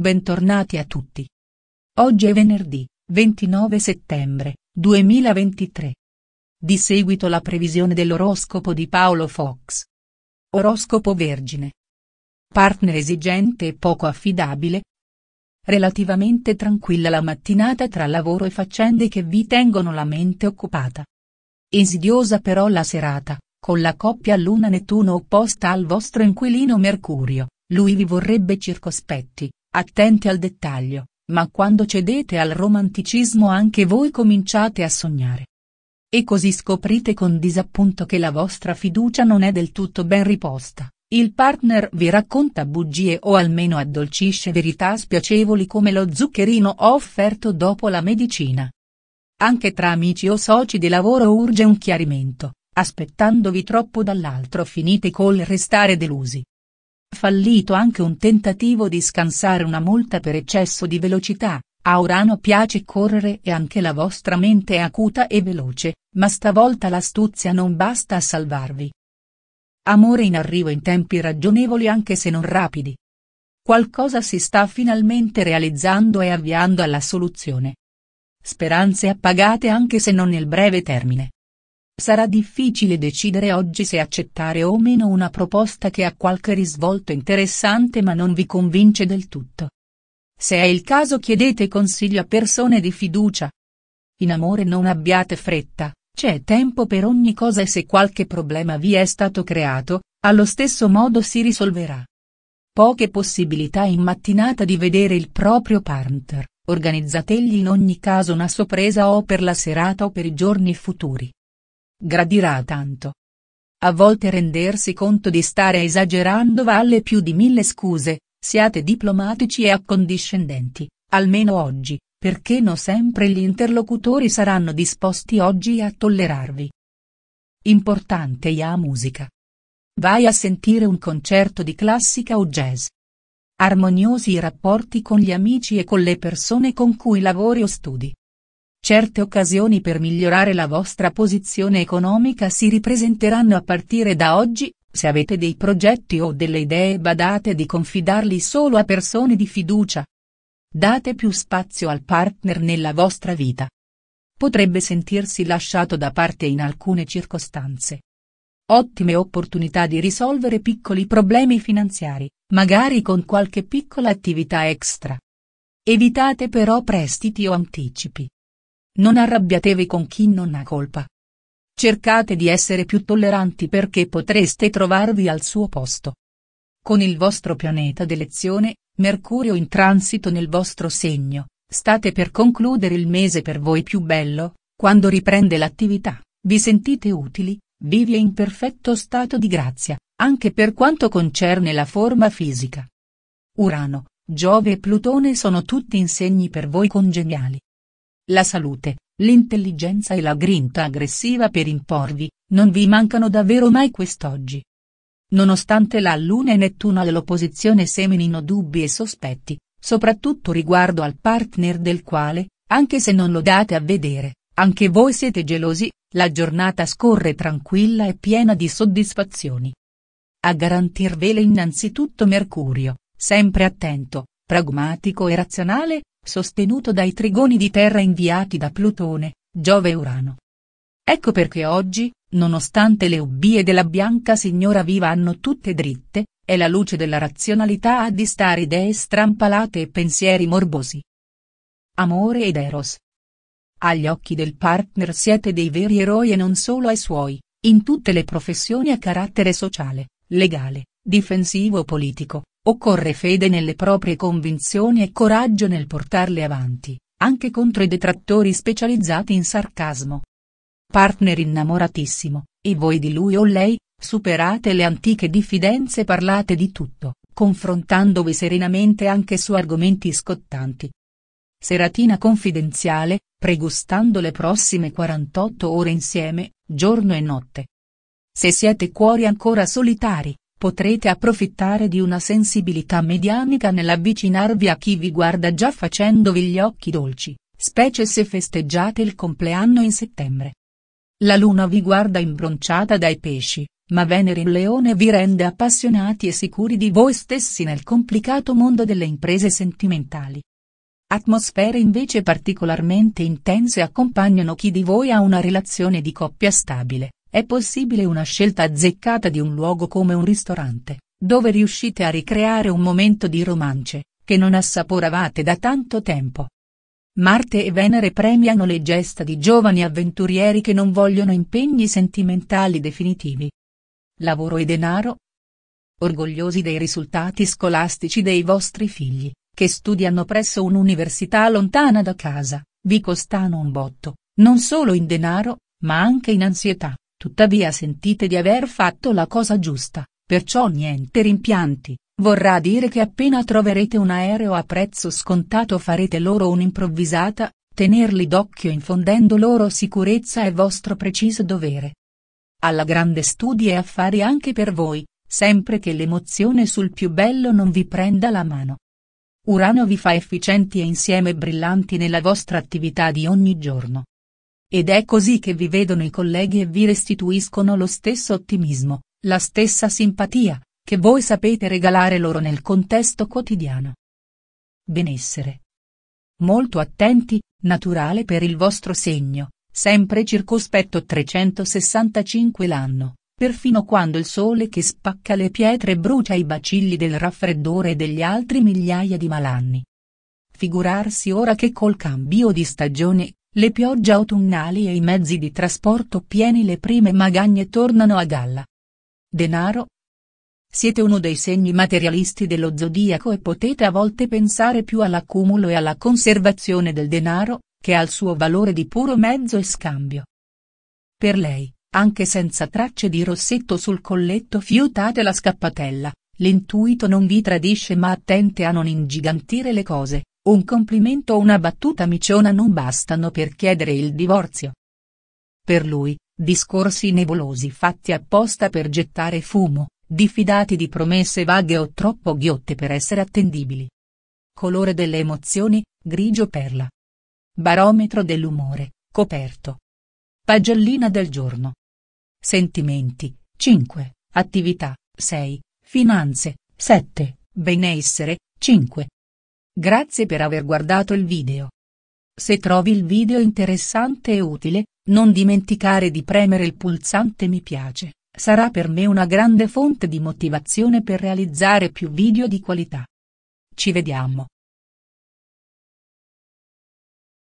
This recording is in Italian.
Bentornati a tutti. Oggi è venerdì, 29 settembre, 2023. Di seguito la previsione dell'oroscopo di Paolo Fox. Oroscopo Vergine. Partner esigente e poco affidabile. Relativamente tranquilla la mattinata tra lavoro e faccende che vi tengono la mente occupata. Insidiosa però la serata, con la coppia Luna-Nettuno opposta al vostro inquilino Mercurio, lui vi vorrebbe circospetti. Attenti al dettaglio, ma quando cedete al romanticismo anche voi cominciate a sognare. E così scoprite con disappunto che la vostra fiducia non è del tutto ben riposta, il partner vi racconta bugie o almeno addolcisce verità spiacevoli come lo zuccherino offerto dopo la medicina. Anche tra amici o soci di lavoro urge un chiarimento, aspettandovi troppo dall'altro finite col restare delusi. Fallito anche un tentativo di scansare una multa per eccesso di velocità, a Urano piace correre e anche la vostra mente è acuta e veloce, ma stavolta l'astuzia non basta a salvarvi. Amore in arrivo in tempi ragionevoli anche se non rapidi. Qualcosa si sta finalmente realizzando e avviando alla soluzione. Speranze appagate anche se non nel breve termine. Sarà difficile decidere oggi se accettare o meno una proposta che ha qualche risvolto interessante ma non vi convince del tutto. Se è il caso chiedete consiglio a persone di fiducia. In amore non abbiate fretta, c'è tempo per ogni cosa e se qualche problema vi è stato creato, allo stesso modo si risolverà. Poche possibilità in mattinata di vedere il proprio partner, organizzategli in ogni caso una sorpresa o per la serata o per i giorni futuri. Gradirà tanto. A volte rendersi conto di stare esagerando vale più di 1000 scuse, siate diplomatici e accondiscendenti, almeno oggi, perché non sempre gli interlocutori saranno disposti oggi a tollerarvi. Importante la musica. Vai a sentire un concerto di classica o jazz. Armoniosi i rapporti con gli amici e con le persone con cui lavori o studi. Certe occasioni per migliorare la vostra posizione economica si ripresenteranno a partire da oggi, se avete dei progetti o delle idee badate di confidarli solo a persone di fiducia. Date più spazio al partner nella vostra vita. Potrebbe sentirsi lasciato da parte in alcune circostanze. Ottime opportunità di risolvere piccoli problemi finanziari, magari con qualche piccola attività extra. Evitate però prestiti o anticipi. Non arrabbiatevi con chi non ha colpa. Cercate di essere più tolleranti perché potreste trovarvi al suo posto. Con il vostro pianeta d'elezione, Mercurio in transito nel vostro segno, state per concludere il mese per voi più bello, quando riprende l'attività, vi sentite utili, vivi e in perfetto stato di grazia, anche per quanto concerne la forma fisica. Urano, Giove e Plutone sono tutti insegni per voi congeniali. La salute, l'intelligenza e la grinta aggressiva per imporvi, non vi mancano davvero mai quest'oggi. Nonostante la Luna e Nettuno dell'opposizione seminino dubbi e sospetti, soprattutto riguardo al partner del quale, anche se non lo date a vedere, anche voi siete gelosi, la giornata scorre tranquilla e piena di soddisfazioni. A garantirvele innanzitutto Mercurio, sempre attento, pragmatico e razionale, sostenuto dai trigoni di terra inviati da Plutone, Giove e Urano. Ecco perché oggi, nonostante le ubbie della bianca signora viva hanno tutte dritte, è la luce della razionalità a distare idee strampalate e pensieri morbosi. Amore ed Eros. Agli occhi del partner siete dei veri eroi e non solo ai suoi, in tutte le professioni a carattere sociale, legale, difensivo o politico. Occorre fede nelle proprie convinzioni e coraggio nel portarle avanti, anche contro i detrattori specializzati in sarcasmo. Partner innamoratissimo, e voi di lui o lei, superate le antiche diffidenze e parlate di tutto, confrontandovi serenamente anche su argomenti scottanti. Seratina confidenziale, pregustando le prossime 48 ore insieme, giorno e notte. Se siete cuori ancora solitari, potrete approfittare di una sensibilità medianica nell'avvicinarvi a chi vi guarda già facendovi gli occhi dolci, specie se festeggiate il compleanno in settembre. La luna vi guarda imbronciata dai pesci, Ma Venere in Leone vi rende appassionati e sicuri di voi stessi nel complicato mondo delle imprese sentimentali. Atmosfere invece particolarmente intense accompagnano chi di voi ha una relazione di coppia stabile. È possibile una scelta azzeccata di un luogo come un ristorante, dove riuscite a ricreare un momento di romance, che non assaporavate da tanto tempo. Marte e Venere premiano le gesta di giovani avventurieri che non vogliono impegni sentimentali definitivi. Lavoro e denaro? Orgogliosi dei risultati scolastici dei vostri figli, che studiano presso un'università lontana da casa, vi costano un botto, non solo in denaro, ma anche in ansietà, tuttavia sentite di aver fatto la cosa giusta, perciò niente rimpianti, vorrà dire che appena troverete un aereo a prezzo scontato farete loro un'improvvisata, tenerli d'occhio infondendo loro sicurezza è vostro preciso dovere. Alla grande studi e affari anche per voi, sempre che l'emozione sul più bello non vi prenda la mano. Urano vi fa efficienti e insieme brillanti nella vostra attività di ogni giorno. Ed è così che vi vedono i colleghi e vi restituiscono lo stesso ottimismo, la stessa simpatia, che voi sapete regalare loro nel contesto quotidiano. Benessere. Molto attenti, naturale per il vostro segno. Sempre circospetto 365 l'anno, perfino quando il sole che spacca le pietre brucia i bacilli del raffreddore e degli altri migliaia di malanni. Figurarsi ora che col cambio di stagione, le piogge autunnali e i mezzi di trasporto pieni le prime magagne tornano a galla. Denaro? Siete uno dei segni materialisti dello zodiaco e potete a volte pensare più all'accumulo e alla conservazione del denaro, che ha il suo valore di puro mezzo e scambio. Per lei, anche senza tracce di rossetto sul colletto fiutate la scappatella, l'intuito non vi tradisce ma attente a non ingigantire le cose, un complimento o una battuta miciona non bastano per chiedere il divorzio. Per lui, discorsi nebulosi fatti apposta per gettare fumo, diffidati di promesse vaghe o troppo ghiotte per essere attendibili. Colore delle emozioni, grigio perla. Barometro dell'umore, coperto. Pagellina del giorno. Sentimenti, 5, attività, 6, finanze, 7, benessere, 5. Grazie per aver guardato il video. Se trovi il video interessante e utile, non dimenticare di premere il pulsante mi piace, sarà per me una grande fonte di motivazione per realizzare più video di qualità. Ci vediamo.